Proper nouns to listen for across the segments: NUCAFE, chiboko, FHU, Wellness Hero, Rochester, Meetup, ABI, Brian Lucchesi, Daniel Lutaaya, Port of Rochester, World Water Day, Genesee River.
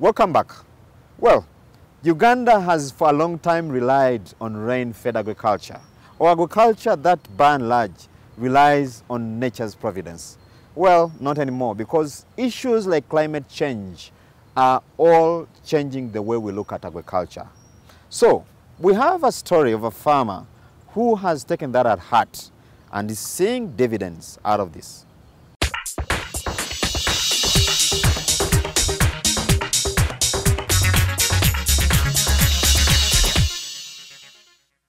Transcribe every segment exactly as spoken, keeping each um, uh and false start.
Welcome back. Well, Uganda has for a long time relied on rain-fed agriculture, or agriculture that by and large relies on nature's providence. Well, not anymore, because issues like climate change are all changing the way we look at agriculture. So we have a story of a farmer who has taken that at heart and is seeing dividends out of this.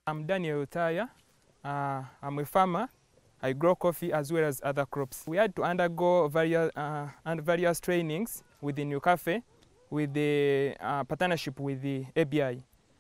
I'm Daniel Lutaaya. Uh, I'm a farmer. I grow coffee as well as other crops. We had to undergo various, uh, and various trainings with the NUCAFE, with the uh, partnership with the A B I.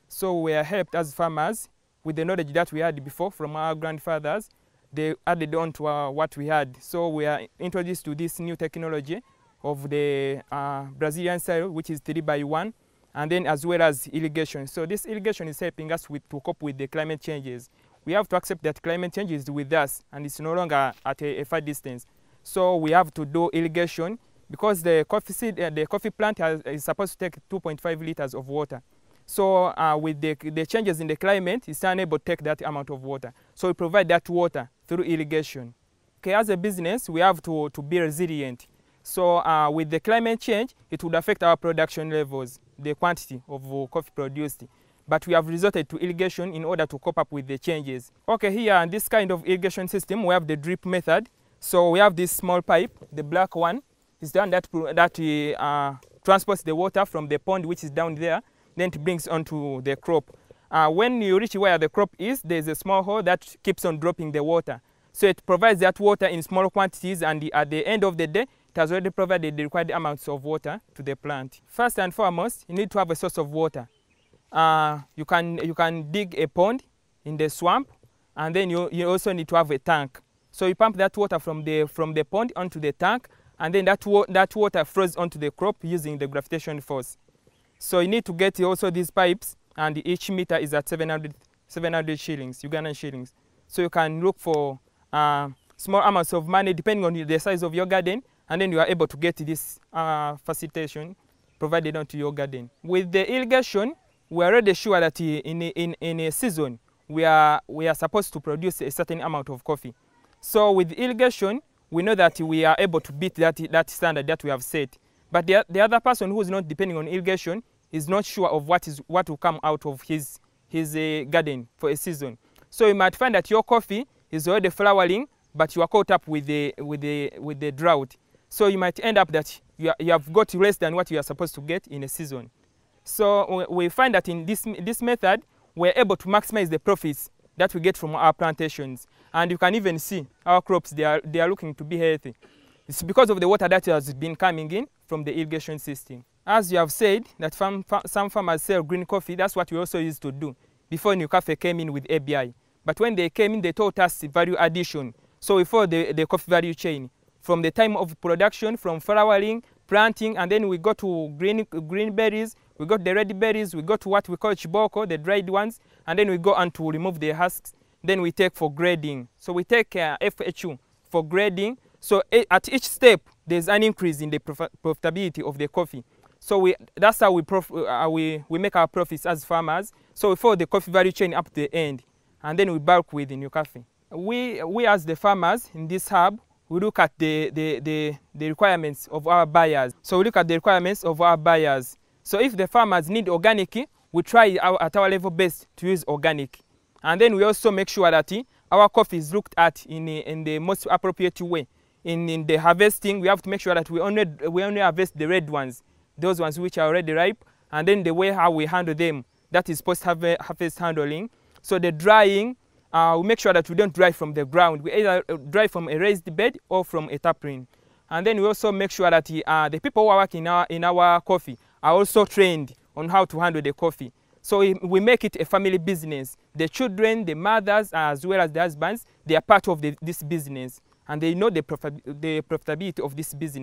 So we are helped as farmers with the knowledge that we had before from our grandfathers. They added on to uh, what we had. So we are introduced to this new technology of the uh, Brazilian soil, which is three by one. And then as well as irrigation. So this irrigation is helping us with, to cope with the climate changes. We have to accept that climate change is with us and it's no longer at a, a far distance. So we have to do irrigation because the coffee, seed, uh, the coffee plant has, is supposed to take two point five liters of water. So uh, with the, the changes in the climate, it's unable to take that amount of water. So we provide that water through irrigation. Okay, as a business, we have to, to be resilient. So uh, with the climate change, it would affect our production levels, the quantity of coffee produced. But we have resorted to irrigation in order to cope up with the changes. Okay, here in this kind of irrigation system, we have the drip method. So we have this small pipe, the black one. It's the one that, that uh, transports the water from the pond, which is down there, then it brings onto the crop. Uh, when you reach where the crop is, there's a small hole that keeps on dropping the water. So it provides that water in small quantities, and the, at the end of the day, it has already provided the required amounts of water to the plant. First and foremost, you need to have a source of water. Uh, you, can, you can dig a pond in the swamp, and then you, you also need to have a tank. So you pump that water from the, from the pond onto the tank, and then that, wa that water flows onto the crop using the gravitational force. So you need to get also these pipes, and each meter is at seven hundred, seven hundred shillings, Ugandan shillings. So you can look for uh, small amounts of money depending on the size of your garden, and then you are able to get this uh, facilitation provided onto your garden. With the irrigation, we are already sure that in, in, in a season, we are, we are supposed to produce a certain amount of coffee. So with irrigation, we know that we are able to beat that, that standard that we have set. But the, the other person who is not depending on irrigation is not sure of what, is, what will come out of his, his uh, garden for a season. So you might find that your coffee is already flowering, but you are caught up with the, with the, with the drought. So you might end up that you, are, you have got less than what you are supposed to get in a season. So we find that in this, this method, we're able to maximize the profits that we get from our plantations. And you can even see our crops, they are, they are looking to be healthy. It's because of the water that has been coming in from the irrigation system. As you have said, that farm, fa some farmers sell green coffee, that's what we also used to do before NUCAFE came in with A B I. But when they came in, they taught us value addition. So we follow the, the coffee value chain, from the time of production, from flowering, planting, and then we go to green, green berries, we got the red berries, we got what we call chiboko, the dried ones, and then we go on to remove the husks, then we take for grading. So we take uh, F H U for grading. So at each step, there's an increase in the prof profitability of the coffee. So we, that's how we, prof uh, we, we make our profits as farmers. So we follow the coffee value chain up to the end, and then we bulk with the NUCAFE. We, we as the farmers in this hub, we look at the, the, the, the requirements of our buyers. So we look at the requirements of our buyers. So if the farmers need organic, we try our, at our level best to use organic. And then we also make sure that our coffee is looked at in, in the most appropriate way. In, in the harvesting, we have to make sure that we only, we only harvest the red ones, those ones which are already ripe, and then the way how we handle them, that is post-harvest handling. So the drying, Uh, we make sure that we don't dry from the ground. We either dry from a raised bed or from a tapering. And then we also make sure that uh, the people who are working in our, in our coffee are also trained on how to handle the coffee. So we, we make it a family business. The children, the mothers, as well as the husbands, they are part of the, this business. And they know the, profi the profitability of this business.